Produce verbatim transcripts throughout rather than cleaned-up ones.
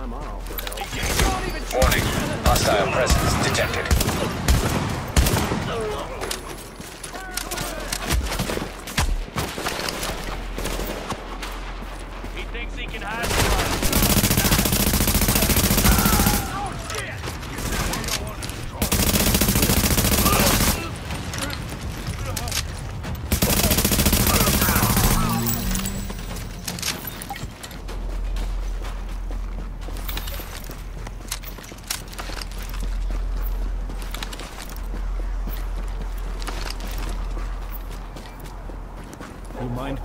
I'm off. Warning. Hostile presence detected. He thinks he can hide from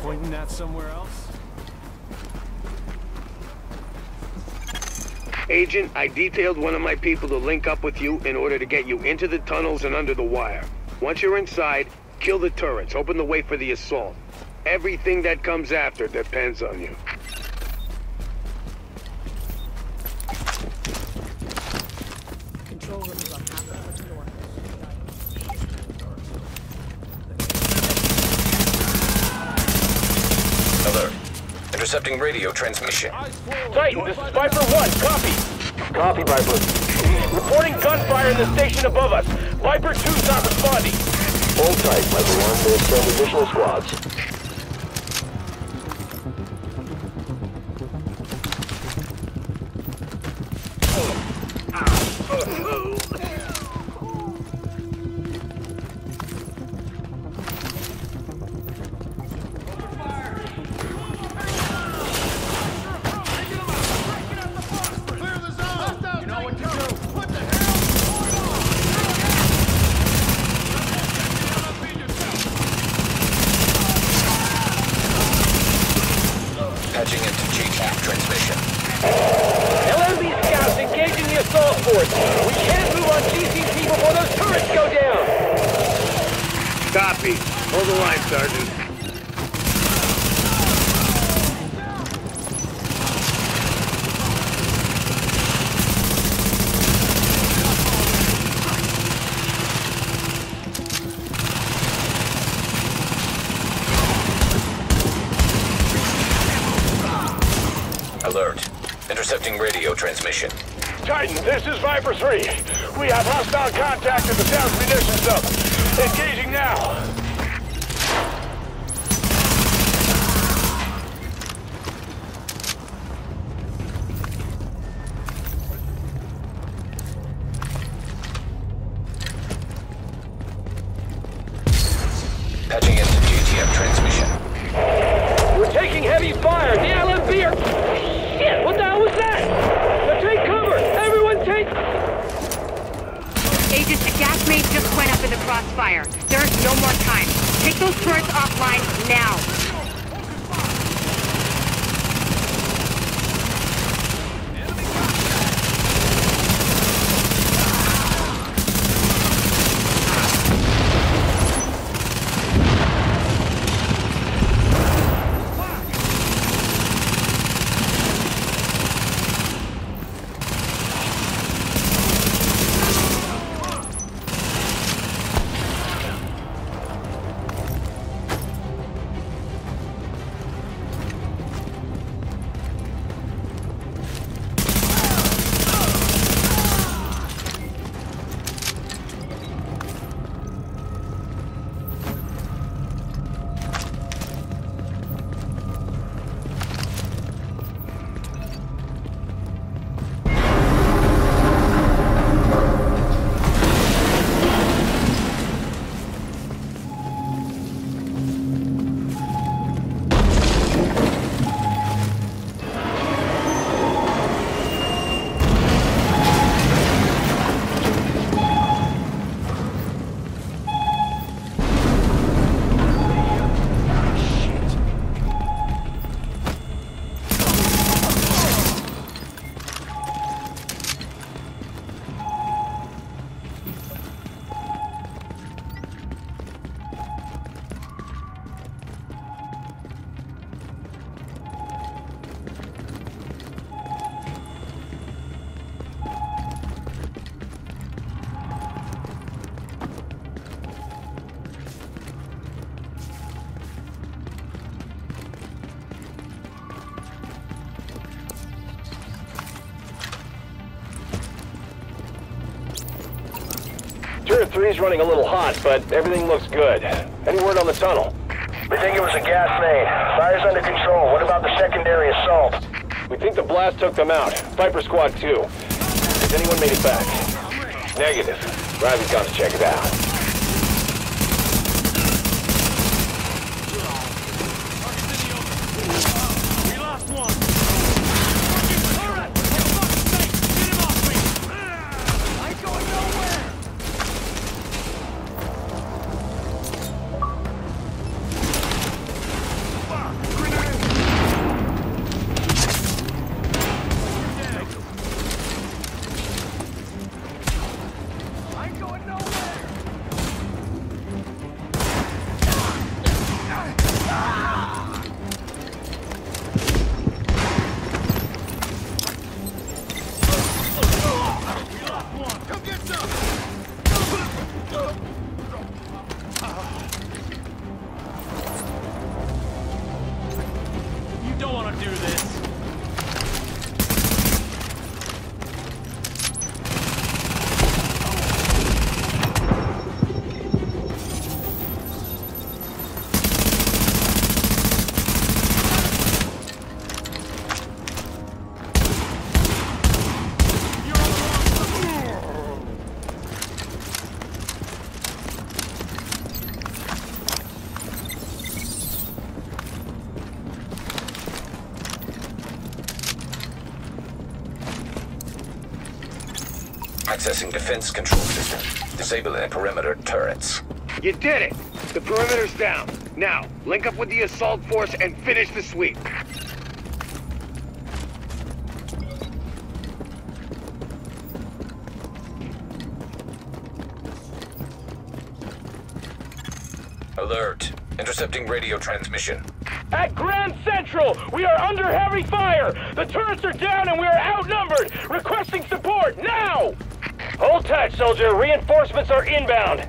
pointing that somewhere else. Agent, I detailed one of my people to link up with you in order to get you into the tunnels and under the wire. Once you're inside, kill the turrets, open the way for the assault. Everything that comes after depends on you. Intercepting radio transmission. Titan, this is Viper One. Copy. Copy, Viper. Reporting gunfire in the station above us. Viper Two's not responding. Hold tight, Viper One. We'll send additional squads. Into J T F transmission. L M B scouts engaging the assault force. We can't move on G C P before those turrets go down. Copy. Hold the line, Sergeant. Alert. Intercepting radio transmission. Titan, this is Viper three. We have hostile contact in the town's munitions zone. Engaging now. Patching into G T F transmission. We're taking heavy fire. The L M B are... What the hell was that? Now take cover! Everyone take... Agent, a gas main just went up in the crossfire. There is no more time. Take those turrets offline now. Sure, three's running a little hot, but everything looks good. Any word on the tunnel? We think it was a gas main. Fire's under control. What about the secondary assault? We think the blast took them out. Viper Squad two. Has anyone made it back? Negative. Riley's got to check it out. Accessing defense control system. Disable the perimeter turrets. You did it! The perimeter's down. Now, link up with the assault force and finish the sweep. Alert. Intercepting radio transmission. At Grand Central, we are under heavy fire! The turrets are down and we are outnumbered! Requesting support, now! Hold tight, soldier. Reinforcements are inbound.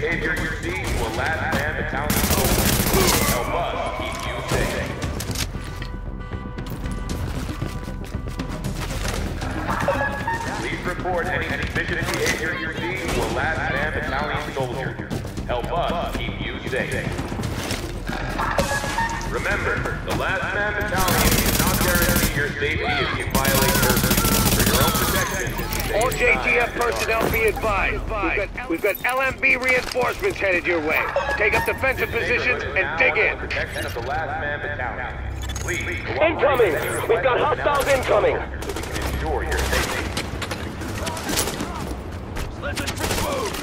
behavior you see will last man the town over. Help us keep you safe. Please report any suspicious behavior you see will last man battalion soldier. Help us keep you safe. Remember, the last man battalion is not guaranteed your safety if you violate curfew. For your own protection, all J T F personnel be advised. We've got, we've got L M B reinforcements headed your way. Take up defensive positions and dig in. Protection of the last man battalion. Please, incoming! We've got hostiles incoming! So we can ensure your safety. Let's move!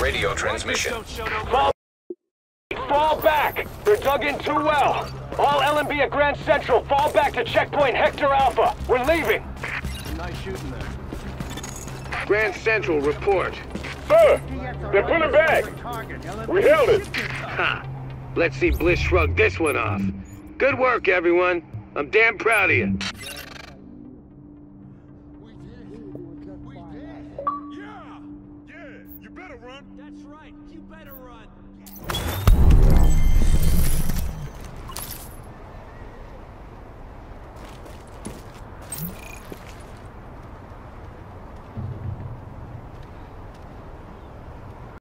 Radio transmission. Fall, fall back! They're dug in too well! All L M B at Grand Central, fall back to checkpoint Hector Alpha! We're leaving! Nice shooting there. Grand Central, report. Sir! They're pulling back! We held it! Ha! Let's see Bliss shrug this one off. Good work, everyone. I'm damn proud of you.